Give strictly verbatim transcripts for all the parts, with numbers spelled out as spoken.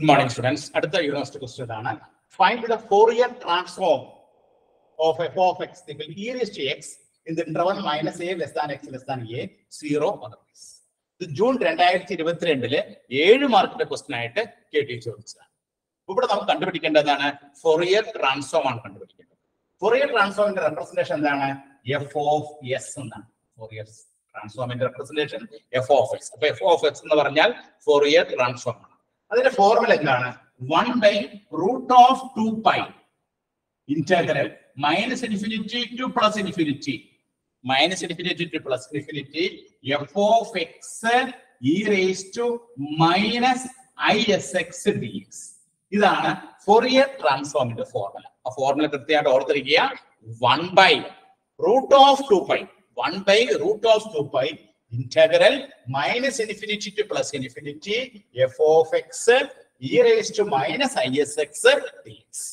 Good morning, students. At the university question, find the Fourier transform of f of x equal to e raised to x in the interval minus a less than x less than a zero otherwise. The June twenty twenty-two le seven mark the question aayittu K T Jones. Ippudu namukku kandupidikkendadana Fourier transform aanu kandupidikkendad. Fourier transform inde representation endana f of s enna. Fourier transform inde representation f of x. Appo f of x ennu paranjal Fourier transform. Adinte formula endana one by root of two pi integral minus infinity to plus infinity minus infinity to plus infinity f of x e raised to minus isx dx. ഇതാണ് Fourier ട്രാൻസ്ഫോമിന്റെ formula. ആ formula കൃത്യമായിട്ട് ഓർത്തിരിക്കുക. One by root of two pi one by root of two pi integral minus infinity to plus infinity f of x e raise to minus i s x d x.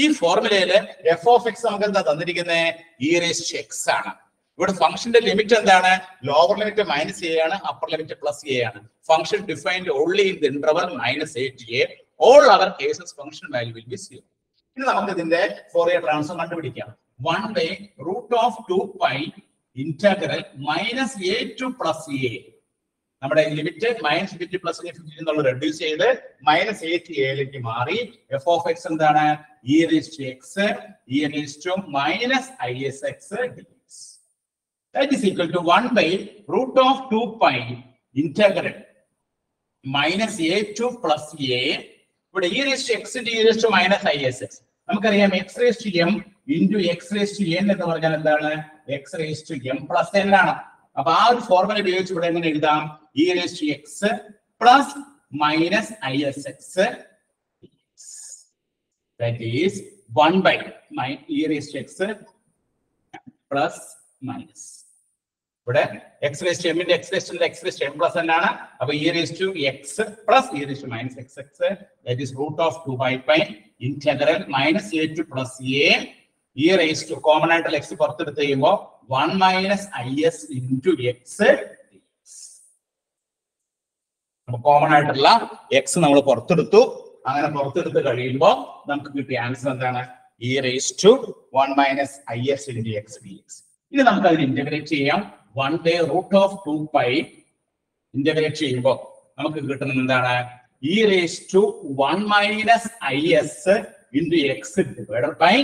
ഈ ഫോർമുലയില് F of X നമുക്ക് എന്താ തന്നിരിക്കുന്നത്? E raise to X ആണ്. ഇവിടെ ഫംഗ്ഷന്റെ limit എന്താണ്? Lower limit minus A ആണ്, അപ്പർ ലിമിറ്റ് പ്ലസ് എ ആണ്. Function defined only in the interval minus a to a. All other cases function value will be zero. Ini namakku idinte Fourier transform kandupidikkam. one by root of two pi integral minus a to plus a. Nammade limit minus a to plus a ennu reduce cheyide minus a to a ilekku mari f of x endana e raised to x e raised to minus isx dx. That is equal to one by root of two pi integral minus a to plus a. ഇവിടെ e raised to x into e raised to minus isx. നമുക്കറിയാം x raised to m into x raised to n എന്ന് പറഞ്ഞാൽ എന്താണ്? x raised to m plus n ആണ്. അപ്പോൾ ആ ഒരു formula ഉപയോഗിച്ച് ഇവിടെ എങ്ങനെ എഴുതാം? e raised to x plus minus isx dx. That is one by my e raised to x plus minus. ഇവിടെ x raised to m into x raised to x raised to m plus n ആണ്. അപ്പോൾ e raised to x plus e raised to minus x x that is root of two by pi integral minus a to plus a e raised to common ആയിട്ട് x പുറത്ത് എടുത്ത് കഴിയുമ്പോൾ one minus is into x dx. അപ്പോൾ common ആയിട്ടുള്ള x നമ്മൾ പുറത്തെടുത്തു. അങ്ങനെ പുറത്തെടുത്ത് കഴിയുമ്പോൾ നമുക്ക് കിട്ടിയ ആൻസർ എന്താണ്? e raised to one minus is into x dx. ഇത് നമുക്ക് അതിൽ ഇന്റഗ്രേറ്റ് ചെയ്യാം. one by root of two pi integrate ചെയ്യുമ്പോൾ നമുക്ക് കിട്ടുന്നത് എന്താണ്? e raised to one minus is into x divided by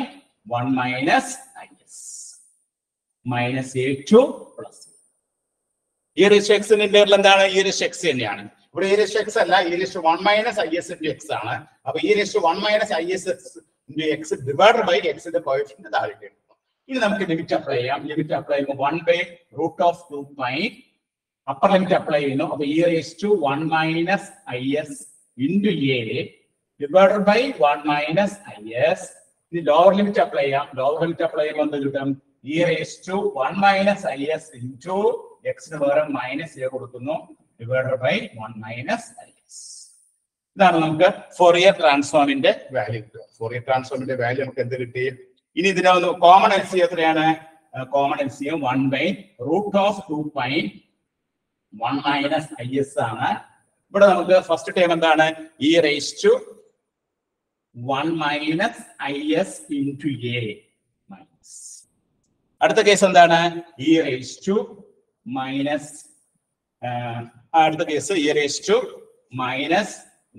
one minus is minus a to plus e raised to x ന്റെ integral എന്താണ്? e raised to x തന്നെയാണ്. ഇവിടെ e raised to x അല്ല, e raised to one minus is into x ആണ്. അപ്പോൾ e raised to one minus is into x divided by x ന്റെ coefficient താഴേക്ക്. ഇനി നമുക്ക് ലിമിറ്റ് അപ്ലൈ ചെയ്യാം. ലിമിറ്റ് അപ്ലൈ ചെയ്യുമ്പോൾ one by root of two pi upper limit apply ചെയ്യുന്നു. അപ്പൊ e raise to one minus i s into a divide by one minus i s. ഇനി lower limit apply ചെയ്യാം. Lower limit apply ചെയ്യുമ്പോൾ എന്ത് കിട്ടും? E raise to one minus i s into എക്സിന് പകരം minus A കൊടുക്കുന്നു divide by one minus i S. ഇതാണ് നമുക്ക് ഫോറിയർ ട്രാൻസ്ഫോമിന്റെ വാല്യൂ കിട്ടുക. ഫോറിയർ ട്രാൻസ്ഫോമിന്റെ വാല്യൂ നമുക്ക് എന്ത് കിട്ടി? ഇനി ഇതിനൊന്ന് കോമൺ എൽസി എത്രയാണ്? കോമൺ എൽസിയും one by root of two pi one minus i s ആണ്. ഇവിടെ നമുക്ക് ഫസ്റ്റ് ടൈം എന്താണ്? E raise to one minus i s into a minus. അടുത്ത കേസ് എന്താണ്? ഇ റേസ് ടു മൈനസ് അടുത്ത case e raise to minus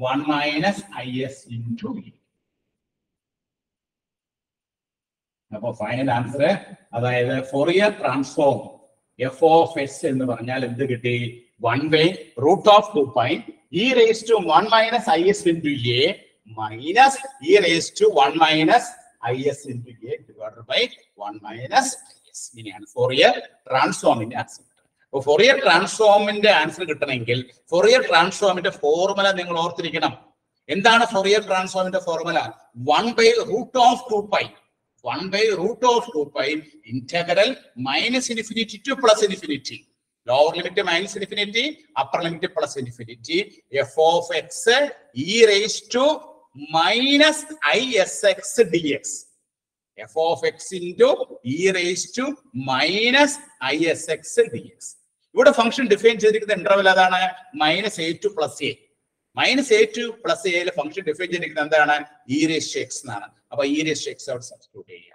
one minus i s into a. അപ്പോൾ final answer അതായത് Fourier transform F of s എന്ന് പറഞ്ഞാൽ എന്ത് കിട്ടി? One by root of two pi e raise to one minus i s into a minus e raise to one minus i s into a divided by one minus i s. ഇങ്ങനെയാണ് Fourier ട്രാൻസ്ഫോമിന്റെ answer. അപ്പോൾ Fourier ട്രാൻസ്ഫോമിന്റെ answer കിട്ടണമെങ്കിൽ Fourier ട്രാൻസ്ഫോമിന്റെ formula നിങ്ങൾ ഓർത്തിരിക്കണം. എന്താണ് Fourier ട്രാൻസ്ഫോമിന്റെ formula? One by root of two pi one by root of two pi integral minus infinity to plus infinity, lower limit minus infinity, upper limit plus infinity, f of x e raised to minus isx dx, f of x into e raised to minus isx dx. ഇവിടെ function define ചെയ്തിരിക്കുന്ന interval അതാണ് minus a to plus a. minus a two plus a ile function define ചെയ്തിരിക്കുന്നത് എന്താണ് e raised to x എന്നാണ്. അപ്പോൾ e raised to x out substitute ചെയ്യുക.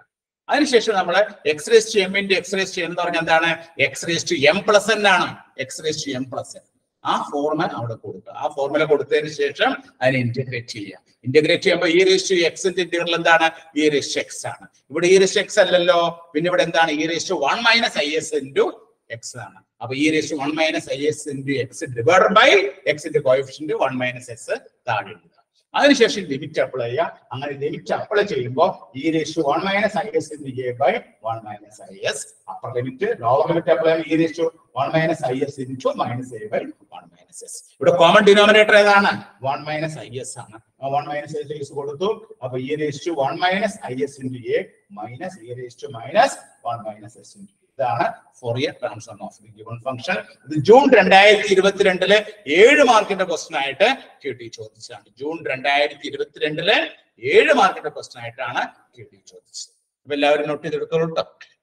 അതിനുശേഷം നമ്മൾ x raised to m into x raised to n എന്ന് പറഞ്ഞാൽ എന്താണ് x raised to m plus n ആണ്. x raised to m plus n. ആ ഫോർമുല അവിടെ കൊടുക്കുക. ആ ഫോർമുല കൊടുത്തതിന് ശേഷം അതിനെ ഇന്റഗ്രേറ്റ് ചെയ്യുക. ഇന്റഗ്രേറ്റ് ചെയ്യുമ്പോൾ e raised to x ന്റെ ഇന്റഗ്രൽ എന്താണ് e raised to x ആണ്. ഇവിടെ e raised to x അല്ലല്ലോ, പിന്നെ ഇവിടെ എന്താണ് e raised to one minus is into x ആണ്. അപ്പോൾ e raised to one minus is into x divided by x ന്റെ കോഎഫിഷ്യന്റ് one minus s താഴെ ഇടുക. അതിനുശേഷം ലിമിറ്റ് അപ്ലൈ ചെയ്യുക. അങ്ങനെ ലിമിറ്റ് അപ്ലൈ ചെയ്യുമ്പോൾ e raised to one minus is into a by one minus is upper limit, lower limit apply e raised to one minus is into minus a by one minus s. ഇവിടെ common denominator ഏതാണ്? one minus is ആണ്. one minus is കൊടുത്തു. അപ്പോൾ e raised to one minus is into a minus e raised to minus one minus s into ഇതാണ് Fourier transform of the given function. ഇത് June രണ്ടായിരത്തി ഇരുപത്തിരണ്ടിലെ ഏഴ് മാർക്കിന്റെ ക്വസ്റ്റൻ ആയിട്ട് കെ ടി ചോദിച്ചതാണ്. ജൂൺ രണ്ടായിരത്തി ഇരുപത്തിരണ്ടിലെ ഏഴ് മാർക്കിന്റെ ക്വസ്റ്റൻ ആയിട്ടാണ് കെ ടി ചോദിച്ചത്. അപ്പൊ എല്ലാവരും നോട്ട് ചെയ്തെടുത്തോളൂ.